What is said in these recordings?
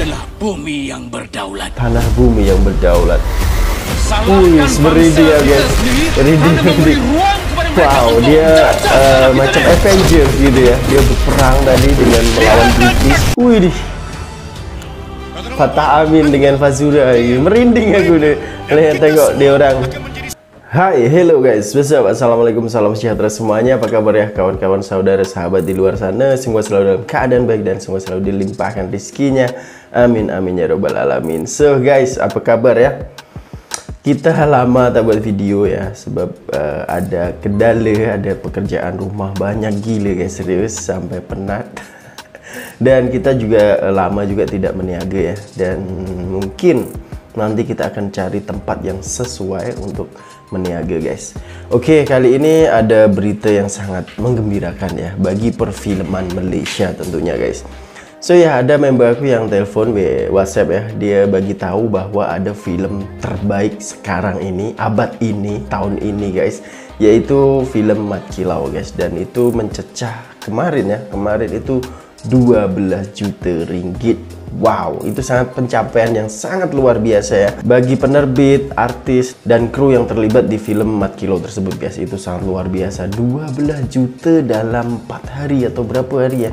adalah bumi yang berdaulat. Tanah bumi yang berdaulat. Salahkan bangsa kita sendiri karena memberi ruang kepada mereka untuk menjajah tanah macam Avenger gitu ya. Dia berperang tadi dengan melawan British. Wih, Fattah Amin dengan Fazura. Merinding aku deh lihat tengok dia orang. Hai, hello guys, what's up? Assalamualaikum, salam sejahtera semuanya. Apa kabar ya kawan-kawan, saudara, sahabat di luar sana? Semua selalu dalam keadaan baik dan semua selalu dilimpahkan rezekinya. Amin, amin ya robbal alamin. So guys, apa kabar ya? Kita lama tak buat video ya, sebab ada kendala, ada pekerjaan rumah banyak gila guys, serius sampai penat. Dan kita juga lama juga tidak meniaga ya, dan mungkin nanti kita akan cari tempat yang sesuai untuk meniaga guys. Oke, kali ini ada berita yang sangat menggembirakan ya bagi perfilman Malaysia tentunya guys. So ya, ada member aku yang telepon WhatsApp ya, dia bagi tahu bahwa ada film terbaik sekarang ini, abad ini, tahun ini guys, yaitu film Mat Kilau guys, dan itu mencecah kemarin ya, kemarin itu 12 juta ringgit. Wow, itu sangat pencapaian yang sangat luar biasa ya bagi penerbit, artis, dan kru yang terlibat di film Mat Kilau tersebut guys. Itu sangat luar biasa, 12 juta dalam 4 hari atau berapa hari ya.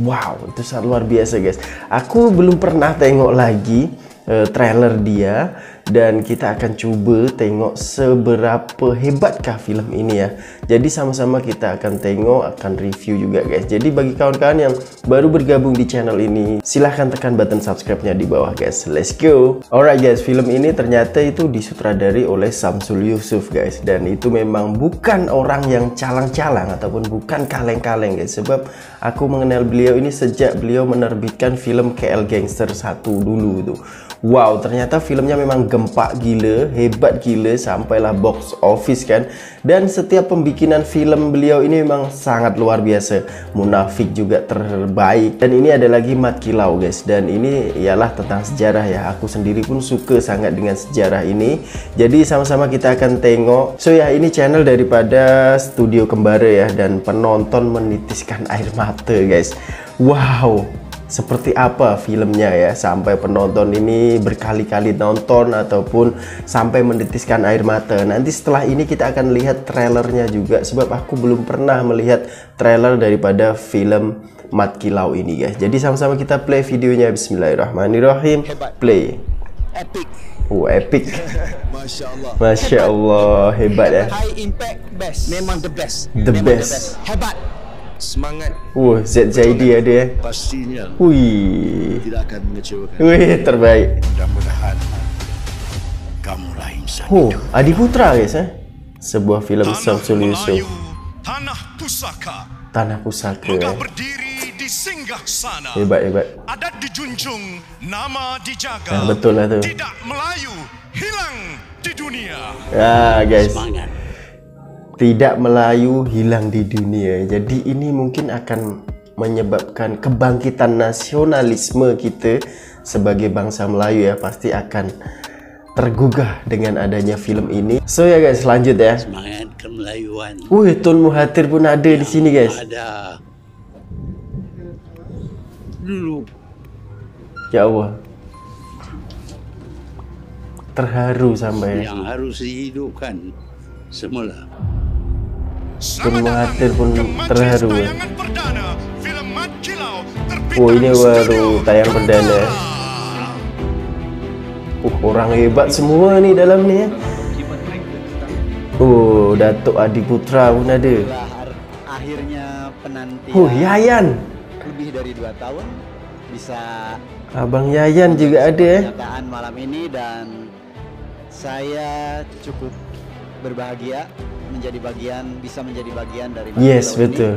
Wow, itu sangat luar biasa guys. Aku belum pernah tengok lagi trailer dia, dan kita akan coba tengok seberapa hebatkah film ini ya. Jadi sama-sama kita akan tengok, akan review juga guys. Jadi bagi kawan-kawan yang baru bergabung di channel ini, silahkan tekan button subscribe-nya di bawah guys. Let's go. Alright guys, film ini ternyata itu disutradari oleh Syamsul Yusof guys, dan itu memang bukan orang yang calang-calang ataupun bukan kaleng-kaleng guys. Sebab aku mengenal beliau ini sejak beliau menerbitkan film KL Gangster 1 dulu tuh. Wow, ternyata filmnya memang gempak gila, hebat gila, sampailah box office kan. Dan setiap pembikinan film beliau ini memang sangat luar biasa. Munafik juga terbaik, dan ini ada lagi Mat Kilau guys, dan ini ialah tentang sejarah ya. Aku sendiri pun suka sangat dengan sejarah ini, jadi sama-sama kita akan tengok. So ya, ini channel daripada Studio Kembara ya, dan penonton menitiskan air mata guys. Wow, seperti apa filmnya ya, sampai penonton ini berkali-kali nonton ataupun sampai menitiskan air mata. Nanti setelah ini kita akan lihat trailernya juga, sebab aku belum pernah melihat trailer daripada film Mat Kilau ini guys. Jadi sama-sama kita play videonya. Bismillahirrahmanirrahim. Play. Epic. Oh, epic. Masya Allah. Masya Allah, hebat ya. High impact, best. Memang the best. The best. Hebat. Semangat. Wah, ZZD ada ya. Pastinya. Wih. Tidak akan mengecewakan. Wih, terbaik. Mudah-mudahan kamulah insan. Oh, Adi Putra guys ya. Sebuah film Syamsul Yusof. Tanah pusaka. Tanah pusaka. Megah berdiri di singgah sana. Hebat, hebat. Adat dijunjung, nama dijaga. Nah, betul lah tu. Tidak Melayu hilang di dunia. Ya, guys. Semangat. Tidak Melayu hilang di dunia. Jadi ini mungkin akan menyebabkan kebangkitan nasionalisme kita sebagai bangsa Melayu ya, pasti akan tergugah dengan adanya film ini. So ya guys, lanjut ya. Semangat kemelayuan. Wih, Tun Muhathir pun ada di sini guys. Ada. Dulu. Ya Allah. Terharu sampai. Yang harus dihidupkan semula. Tun Muhathir pun terharu. Oh, ini baru tayang perdana. Orang hebat semua ni dalam ni ya. Oh, Datuk Adi Putra pun ada. Oh, Yayan. Lebih dari 2 tahun bisa. Abang Yayan juga ada ya. Kenyataan malam ini, dan saya cukup berbahagia menjadi bagian, bisa menjadi bagian dari Mat Kilau. Yes, betul.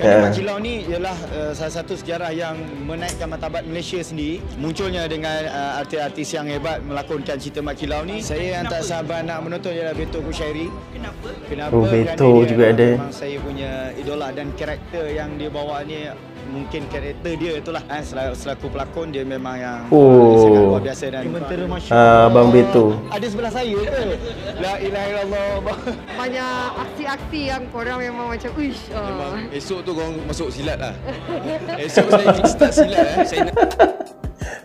Mat Kilau ni ialah salah satu sejarah yang menaikkan martabat Malaysia sendiri. Munculnya dengan artis-artis yang hebat melakonkan cerita Mat Kilau ni. Saya antara sahabat nak menonton ialah Beto Kusyairi. Kenapa? Oh, Beto juga ada. Memang saya punya idola, dan karakter yang dia bawa ni mungkin karakter dia itulah. Selaku pelakon dia memang yang sangat luar biasa, dan Abang Beto ada sebelah saya. La ilaha illallah. Banyak aksi-aksi yang korang memang macam uish. Esok tu korang masuk silat lah. Esok saya start silat. Saya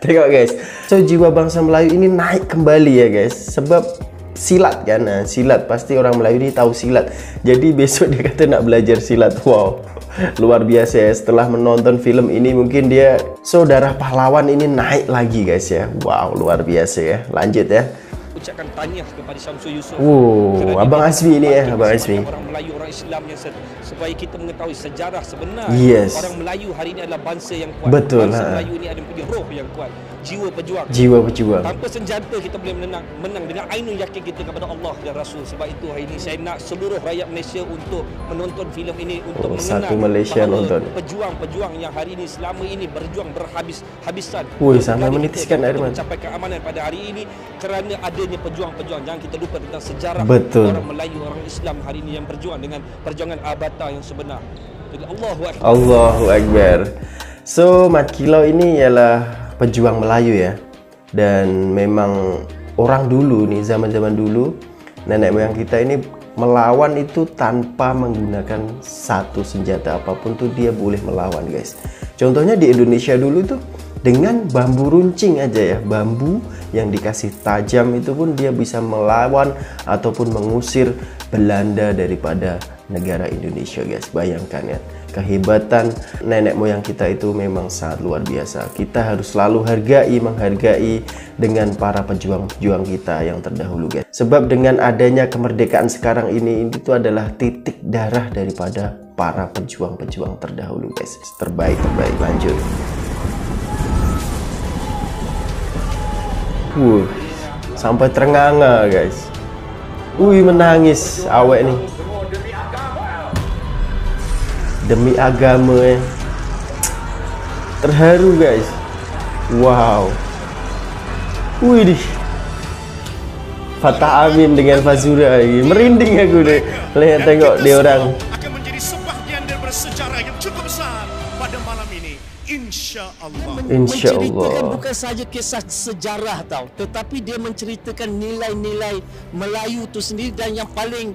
Tengok guys, so jiwa bangsa Melayu ini naik kembali ya guys, sebab silat kan, nah, silat pasti orang Melayu ini tahu silat. Jadi besok dia kata nak belajar silat. Wow, luar biasa ya. Setelah menonton film ini mungkin dia saudara pahlawan ini naik lagi guys ya. Wow, luar biasa ya. Lanjut ya. Ucapkan tahniah kepada Syamsul Yusof. Abang Azmi ini ya, Abang Azmi. Orang Melayu, orang Islam yang supaya kita mengetahui sejarah sebenar. Yes. Orang Melayu hari ini adalah bangsa yang kuat. Betul. Bangsa Melayu ini ada punya roh yang kuat. Jiwa pejuang. Jiwa pejuang. Tanpa senjata kita boleh menang dengan ainul yakin kita kepada Allah dan Rasul. Sebab itu hari ini saya nak seluruh rakyat Malaysia untuk menonton filem ini, untuk mengenang pejuang-pejuang yang hari ini selama ini berjuang berhabis-habisan. Sampai menitiskan air mata. Mencapai keamanan pada hari ini kerana ada pejuang-pejuang. Jangan kita lupa tentang sejarah. Betul. Orang Melayu, orang Islam hari ini yang berjuang dengan perjuangan abata yang sebenar. Allahu Akbar. Allahu Akbar. So Mat Kilau ini ialah pejuang Melayu ya. Dan memang orang dulu nih, zaman-zaman dulu nenek moyang kita ini melawan itu tanpa menggunakan satu senjata apapun tuh dia boleh melawan guys. Contohnya di Indonesia dulu tuh dengan bambu runcing aja ya, bambu yang dikasih tajam itu pun dia bisa melawan ataupun mengusir Belanda daripada negara Indonesia guys. Bayangkan ya, kehebatan nenek moyang kita itu memang sangat luar biasa. Kita harus selalu menghargai dengan para pejuang-pejuang kita yang terdahulu guys. Sebab dengan adanya kemerdekaan sekarang ini itu adalah titik darah daripada para pejuang-pejuang terdahulu guys. Terbaik. Lanjut. Sampai ternganga guys. Menangis awek nih. Demi agama ya. Terharu guys. Wow. Wih. Fattah Amin dengan Fazura lagi. Merinding aku deh. Lihat tengok dia orang. Akan menjadi sebahagian daripada sejarah yang cukup besar pada malam ini. Insya Allah. Menceritakan bukan sahaja kisah sejarah tau, tetapi dia menceritakan nilai-nilai Melayu itu sendiri. Dan yang paling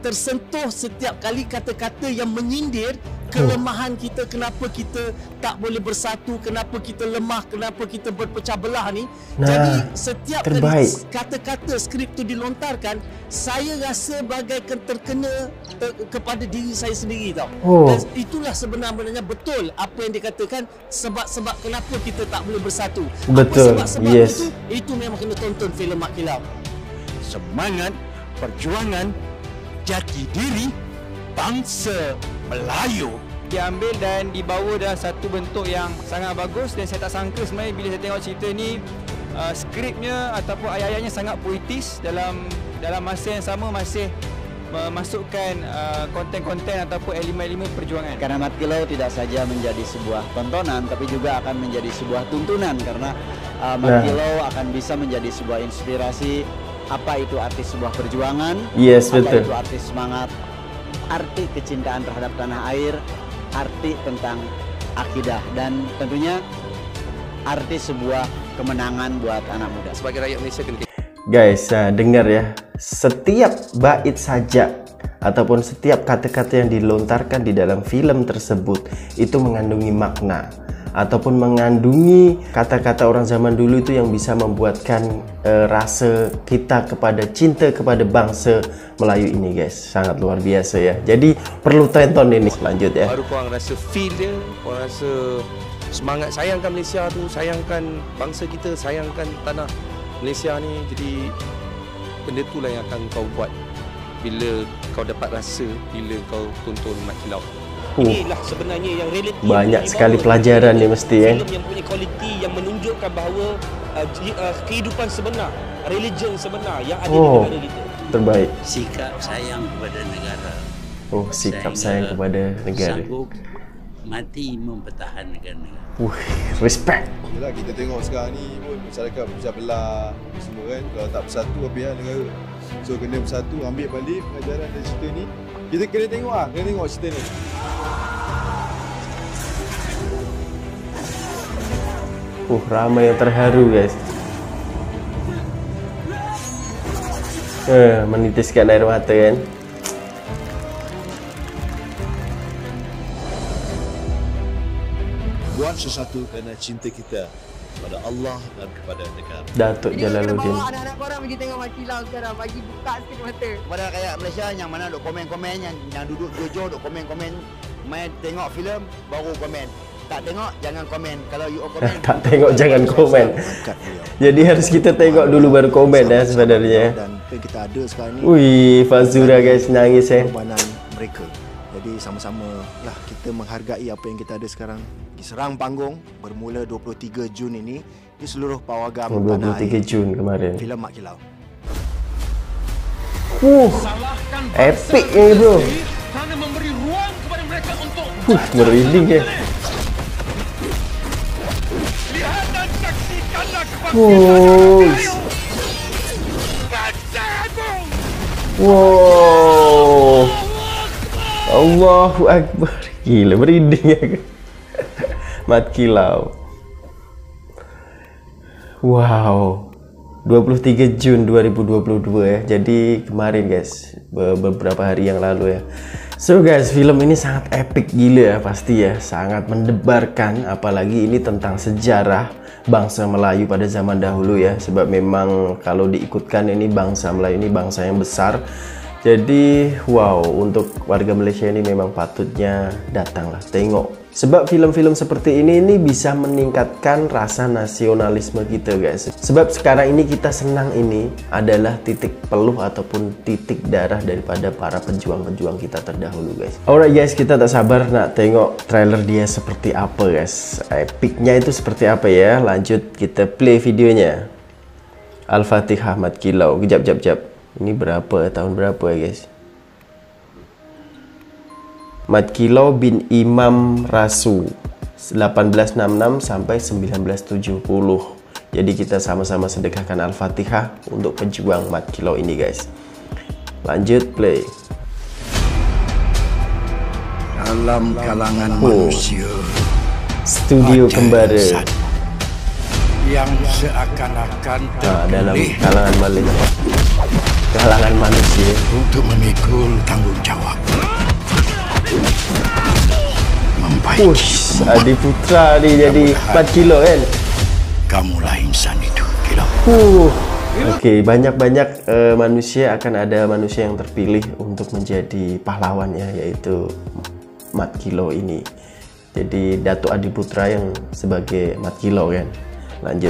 tersentuh setiap kali kata-kata yang menyindir kelemahan kita, kenapa kita tak boleh bersatu, kenapa kita lemah, kenapa kita berpecah belah ni. Jadi setiap kata-kata skrip tu dilontarkan, saya rasa bagaikan terkena kepada diri saya sendiri tau. Dan itulah sebenarnya betul apa yang dikatakan, sebab-sebab kenapa kita tak boleh bersatu. Betul. Apa sebab-sebab itu memang kena tonton filem Mat Kilau. Semangat, perjuangan, jati diri bangsa Melayu diambil dan dibawa dalam satu bentuk yang sangat bagus. Dan saya tak sangka sebenarnya bila saya tengok cerita ni, skripnya ataupun ayat-ayatnya sangat puitis. Dalam masa yang sama masih memasukkan konten-konten ataupun elemen-elemen perjuangan. Karena Mat Kilau tidak saja menjadi sebuah tontonan, tapi juga akan menjadi sebuah tuntunan. Karena Mat Kilau akan bisa menjadi sebuah inspirasi. Apa itu arti sebuah perjuangan? Betul. Apa itu arti semangat? Arti kecintaan terhadap tanah air, arti tentang akidah, dan tentunya arti sebuah kemenangan buat anak muda. Sebagai rakyat Malaysia guys, dengar ya, setiap bait saja ataupun setiap kata-kata yang dilontarkan di dalam film tersebut itu mengandungi makna ataupun mengandungi kata-kata orang zaman dulu itu yang bisa membuatkan rasa kita kepada cinta kepada bangsa Melayu ini guys. Sangat luar biasa ya. Jadi perlu tonton ini. Lanjut ya. Baru korang rasa feel dia, korang rasa semangat sayangkan Malaysia tu, sayangkan bangsa kita, sayangkan tanah Malaysia ni. Jadi benda tu lah yang akan kau buat bila kau dapat rasa bila kau tonton Mat Kilau. Inilah sebenarnya yang relatif. Banyak sekali pelajaran ni mesti ya. Film yang punya kualiti yang menunjukkan bahawa kehidupan sebenar, religion sebenar yang ada di negara kita. Terbaik. Sikap sayang kepada negara. Sikap sayang kepada negara. Sanggup mati mempertahankan negara. Respect. Yalah, kita tengok sekarang ni pun masyarakat berpecah belah semua kan. Kalau tak bersatu habislah negara. So kena bersatu, ambil balik pelajaran dari cerita ni. Kita kena tengok cerita ni. Ramai yang terharu guys. Menitiskan air mata kan. Buat sesuatu kerana cinta kita. kepada Allah dan kepada negara. Datuk Jalaluddin. Anak-anak korang pergi tengok Mat Kilau sekarang, bagi buka sikit mata. Kepada rakyat Malaysia yang mana duk komen-komen, yang duduk jujur duk komen-komen, main tengok filem baru komen. Tak tengok jangan komen. Kalau you komen tak tengok jangan komen. Jadi harus kita tengok dulu baru komen dah sebenarnya. Dan kita ada sekarang ni. Wih, Fazura guys nangis perbualan mereka. Jadi sama-sama lah kita menghargai apa yang kita ada sekarang. Serang panggung bermula 23 Jun ini di seluruh pawagam tanah air. 23 Jun kemarin. Filem Mat Kilau. Epic ni bro. Kerana memberi ruang kepada mereka untuk merinding ya. Wow. Allahu Akbar. Gila merinding aku. Mat Kilau. Wow. 23 Jun 2022 ya. Jadi kemarin guys, beberapa hari yang lalu ya. So guys, film ini sangat epic gila ya pasti ya. Sangat mendebarkan, apalagi ini tentang sejarah bangsa Melayu pada zaman dahulu ya, sebab memang kalau diikutkan ini bangsa Melayu ini bangsa yang besar. Jadi wow, untuk warga Malaysia ini memang patutnya datanglah tengok, sebab film-film seperti ini bisa meningkatkan rasa nasionalisme kita guys. Sebab sekarang ini kita senang ini adalah titik peluh ataupun titik darah daripada para pejuang-pejuang kita terdahulu guys. Alright guys, kita tak sabar nak tengok trailer dia seperti apa guys. Epicnya itu seperti apa ya. Lanjut kita play videonya. Al-Fatihah Mat Kilau. Kejap. Ini berapa, tahun berapa ya guys? Mat Kilau bin Imam Rasu 1866 sampai 1970. Jadi kita sama-sama sedekahkan Al-Fatihah untuk pejuang Mat Kilau ini guys. Lanjut play. Dalam kalangan manusia, Studio Kembara yang seakan-akan dalam kalangan Malaysia. Kalangan manusia untuk memikul tanggungjawab. Push Adi Putra ni jadi 4 kilo kan. Kamulah insan itu Kilau. Okey, banyak-banyak manusia akan ada manusia yang terpilih untuk menjadi pahlawannya, yaitu Mat Kilau ini. Jadi Datuk Adi Putra yang sebagai Mat Kilau kan. Lanjut.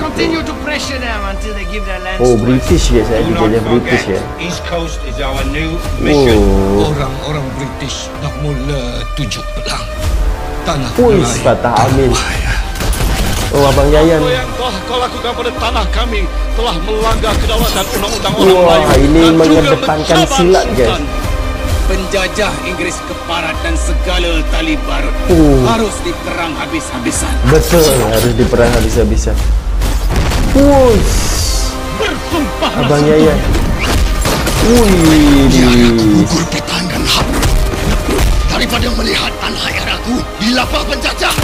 British guys, saya dijajah British ya. Orang-orang British nak mula tuju pelang tanah Melayu. Fattah Amin. Abang Yayan. Yang telah kau lakukan pada tanah kami telah melanggar kedaulatan undang-undang orang Melayu. Ini mengedepankan silat guys. Penjajah Inggris keparat dan segala tali barut harus diperang habis-habisan. Betul, harus diperang habis-habisan. Bersumpah Abang Yayan. Biar aku gugur petang dan habis daripada melihat tanah air aku dilapah penjajah.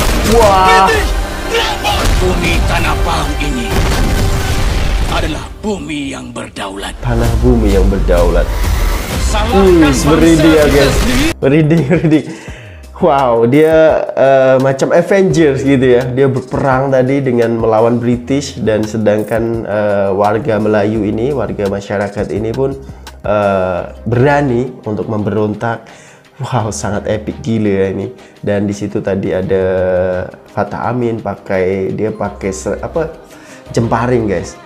Bumi tanah Pahang ini adalah bumi yang berdaulat. Tanah bumi yang berdaulat. Merinding ya guys, merinding. Wow, dia macam Avengers gitu ya. Dia berperang tadi dengan melawan British, dan sedangkan warga Melayu ini, warga masyarakat ini pun berani untuk memberontak. Wow, sangat epic gila ya ini. Dan di situ tadi ada Fattah Amin pakai apa? Jemparing guys.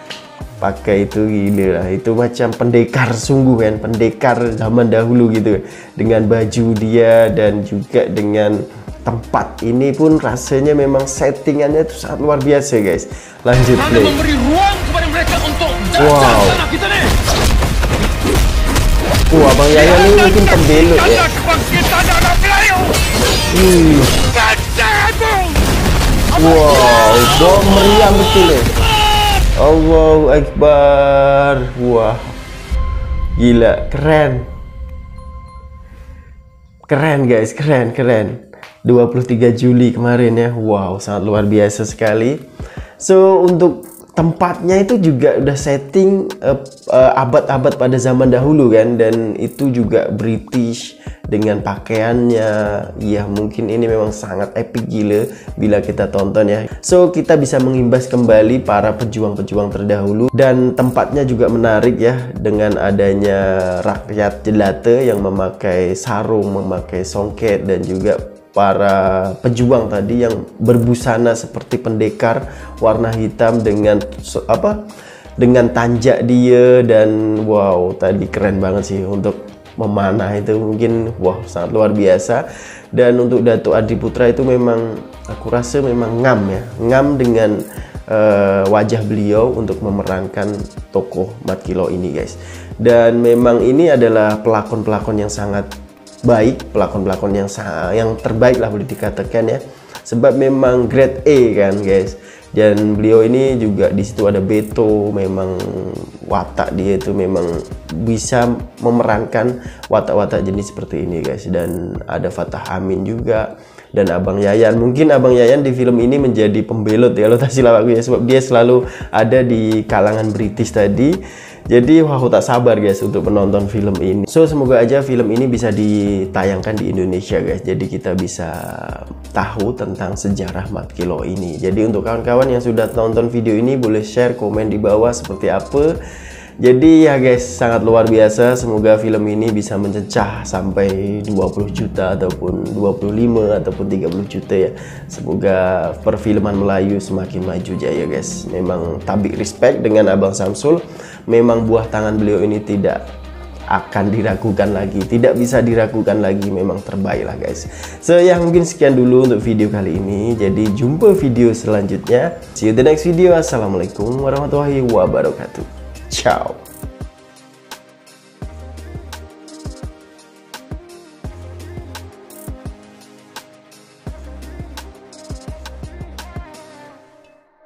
Pakai itu gila lah, itu macam pendekar sungguh kan, pendekar zaman dahulu gitu. Dengan baju dia dan juga dengan tempat ini pun rasanya memang settingannya itu sangat luar biasa guys. Lanjut play. Memberi ruang kepada mereka untuk tanah kita nih. Abang Yayan ini mungkin pembelot ya. Bom meriam betul ya. Allahu Akbar. Wah, gila, keren guys, keren. 23 Juli kemarin ya. Wow, sangat luar biasa sekali. So untuk tempatnya itu juga udah setting abad-abad pada zaman dahulu kan, dan itu juga British dengan pakaiannya. Ya mungkin ini memang sangat epic gila bila kita tonton ya. So kita bisa mengimbas kembali para pejuang-pejuang terdahulu, dan tempatnya juga menarik ya dengan adanya rakyat jelata yang memakai sarung, memakai songket, dan juga para pejuang tadi yang berbusana seperti pendekar warna hitam dengan tanjak dia. Dan wow, tadi keren banget sih untuk memanah itu, mungkin wow sangat luar biasa. Dan untuk Datuk Adi Putra itu memang aku rasa memang ngam dengan wajah beliau untuk memerankan tokoh Mat Kilau ini guys. Dan memang ini adalah pelakon-pelakon yang sangat baik, pelakon-pelakon yang terbaik lah boleh dikatakan ya, sebab memang grade A kan guys. Dan beliau ini juga di situ ada Beto, memang watak dia itu memang bisa memerankan watak-watak jenis seperti ini guys. Dan ada Fattah Amin juga, dan Abang Yayan. Mungkin Abang Yayan di film ini menjadi pembelot ya lotasi lawak ya, sebab dia selalu ada di kalangan British tadi. Jadi wah, aku tak sabar guys untuk menonton film ini. So semoga aja film ini bisa ditayangkan di Indonesia guys, jadi kita bisa tahu tentang sejarah Mat Kilau ini. Jadi untuk kawan-kawan yang sudah nonton video ini, boleh share, komen di bawah seperti apa. Jadi ya guys, sangat luar biasa. Semoga film ini bisa mencecah sampai 20 juta ataupun 25 ataupun 30 juta ya. Semoga perfilman Melayu semakin maju jaya guys. Memang tabik respect dengan Abang Syamsul. Memang buah tangan beliau ini tidak akan diragukan lagi, tidak bisa diragukan lagi, memang terbaik lah guys. So ya, mungkin sekian dulu untuk video kali ini. Jadi jumpa video selanjutnya. See you the next video. Assalamualaikum warahmatullahi wabarakatuh. Ciao.